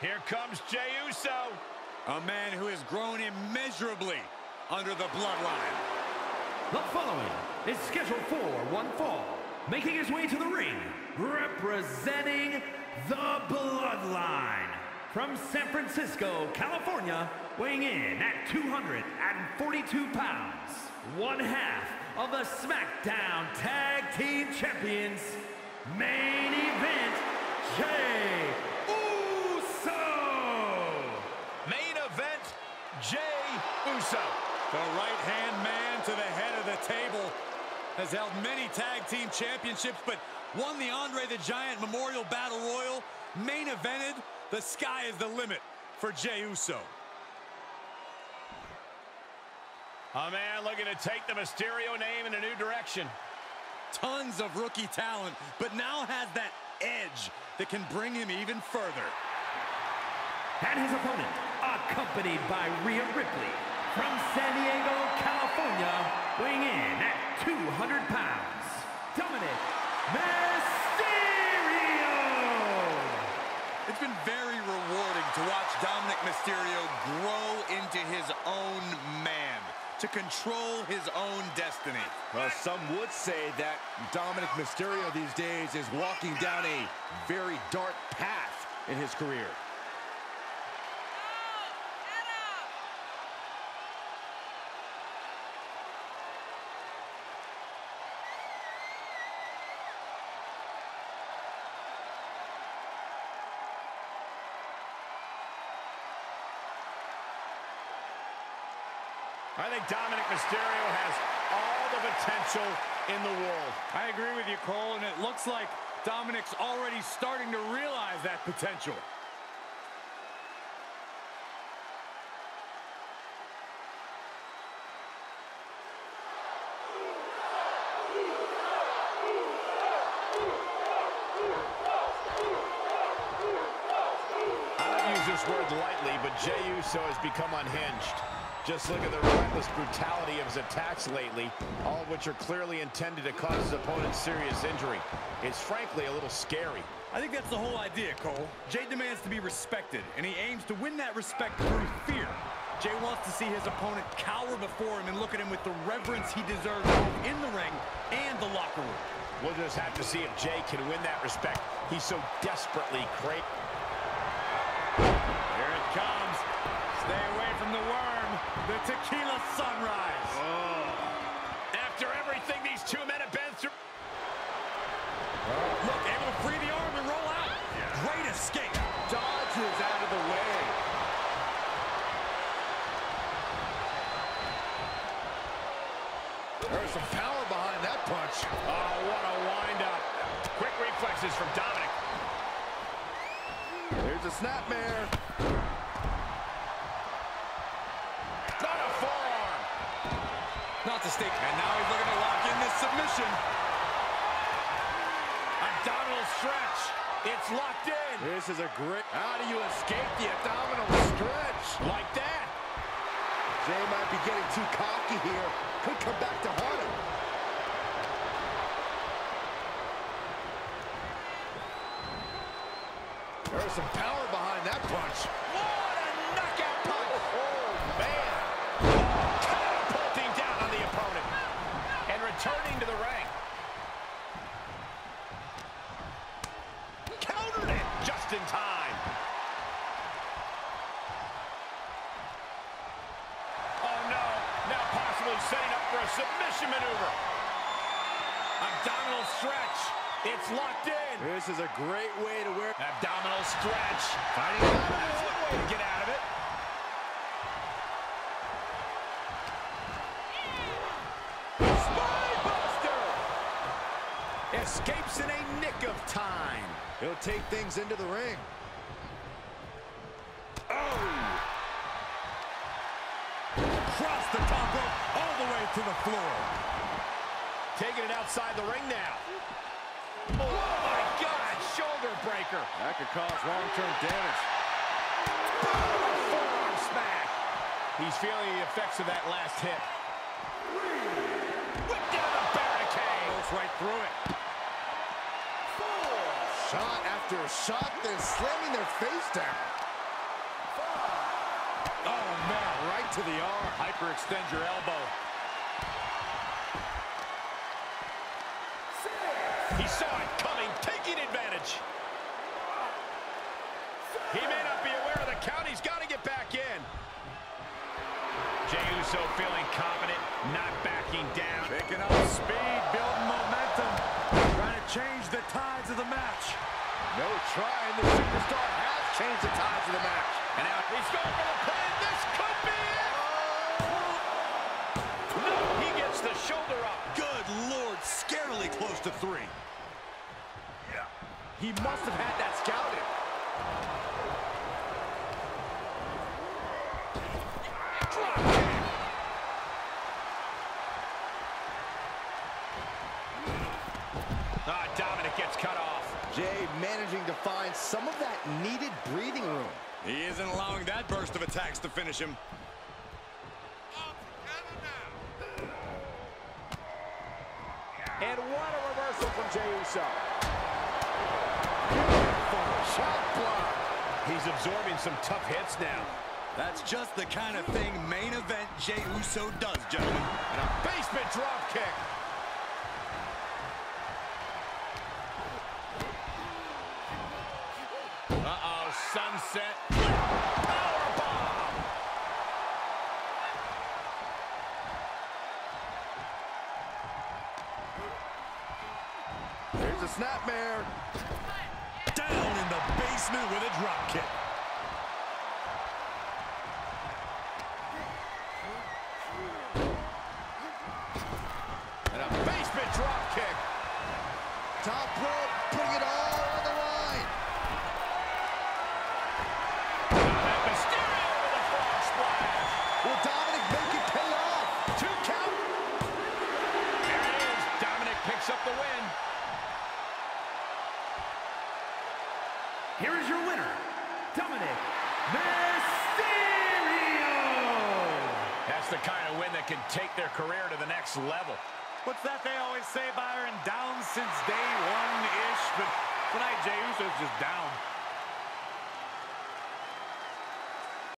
Here comes Jey Uso. A man who has grown immeasurably under the bloodline. The following is scheduled for one fall. Making his way to the ring, representing the bloodline. From San Francisco, California, weighing in at 242 pounds. One half of the SmackDown Tag Team Champions, main event, Jey Uso! Main event, Jey Uso. The right-hand man to the head of the table has held many tag team championships, but won the Andre the Giant Memorial Battle Royal, main evented. The sky is the limit for Jey Uso. A man looking to take the Mysterio name in a new direction. Tons of rookie talent, but now has that edge that can bring him even further. And his opponent, accompanied by Rhea Ripley, from San Diego, California, weighing in at 200 pounds, Dominik Mysterio! It's been very rewarding to watch Dominik Mysterio grow into his own man, to control his own destiny. Well, some would say that Dominik Mysterio these days is walking down a very dark path in his career. I think Dominik Mysterio has all the potential in the world. I agree with you, Cole, and it looks like Dominik's already starting to realize that potential. I don't use this word lightly, but Jey Uso has become unhinged. Just look at the relentless brutality of his attacks lately, all of which are clearly intended to cause his opponent serious injury. It's frankly a little scary. I think that's the whole idea, Cole. Jey demands to be respected, and he aims to win that respect through fear. Jey wants to see his opponent cower before him and look at him with the reverence he deserves both in the ring and the locker room. We'll just have to see if Jey can win that respect he so desperately craves. Here it comes. Stay away from the worm. The Tequila Sunrise. Oh. After everything these two men have been through. Look, able to free the arm and roll out. Yeah. Great escape. Dodges out of the way. There's some power behind that punch. Oh, what a wind-up. Quick reflexes from Dominik. There's a snapmare. Not to stake, and now he's looking to lock in this submission. Abdominal stretch. It's locked in. This is a great. How do you escape the abdominal stretch like that? Jey might be getting too cocky here. Could come back to haunt him. There's some power behind that punch. What a knockout punch! Oh man! Turning to the ring. Countered it just in time. Oh no, now possibly setting up for a submission maneuver. Abdominal stretch, it's locked in. This is a great way to wear. Abdominal stretch, finding out one way to get out of it. Escapes in a nick of time. He'll take things into the ring. Oh! Cross the top rope all the way to the floor. Taking it outside the ring now. Oh my God, shoulder breaker. That could cause long-term damage. Forearm smack. He's feeling the effects of that last hit. Whip down the barricade. Goes right through it. Shot after shot, they're slamming their face down. Right to the arm. Hyperextend your elbow. He saw it coming, taking advantage. He may not be aware of the count. He's got to get back in. Jey Uso feeling confident, not backing down. Picking up speed, building momentum, trying to change the tides of the match. No trying, the superstar has changed the tides of the match. And now he's going for the pin. This could be it. No, he gets the shoulder up. Good Lord, scarily close to three. Yeah. He must have had that scouted. Dominik gets cut off. Jey managing to find some of that needed breathing room. He isn't allowing that burst of attacks to finish him. And what a reversal from Jey Uso. Beautiful shot block. He's absorbing some tough hits now. That's just the kind of thing main event Jey Uso does, gentlemen. And a basement drop kick. Uh-oh, sunset. Powerbomb. There's a snapmare. Down in the basement with a drop kick. And a basement drop kick. Top rope, putting it all on the line. Dominik Mysterio with a frog splash. Will Dominik make it pay off? Two count. There it is. Dominik picks up the win. Here is your winner, Dominik Mysterio. That's the kind of win that can take their career to the next level. What's that they always say, Byron? Down since day one-ish. But tonight, Jey Uso's just down.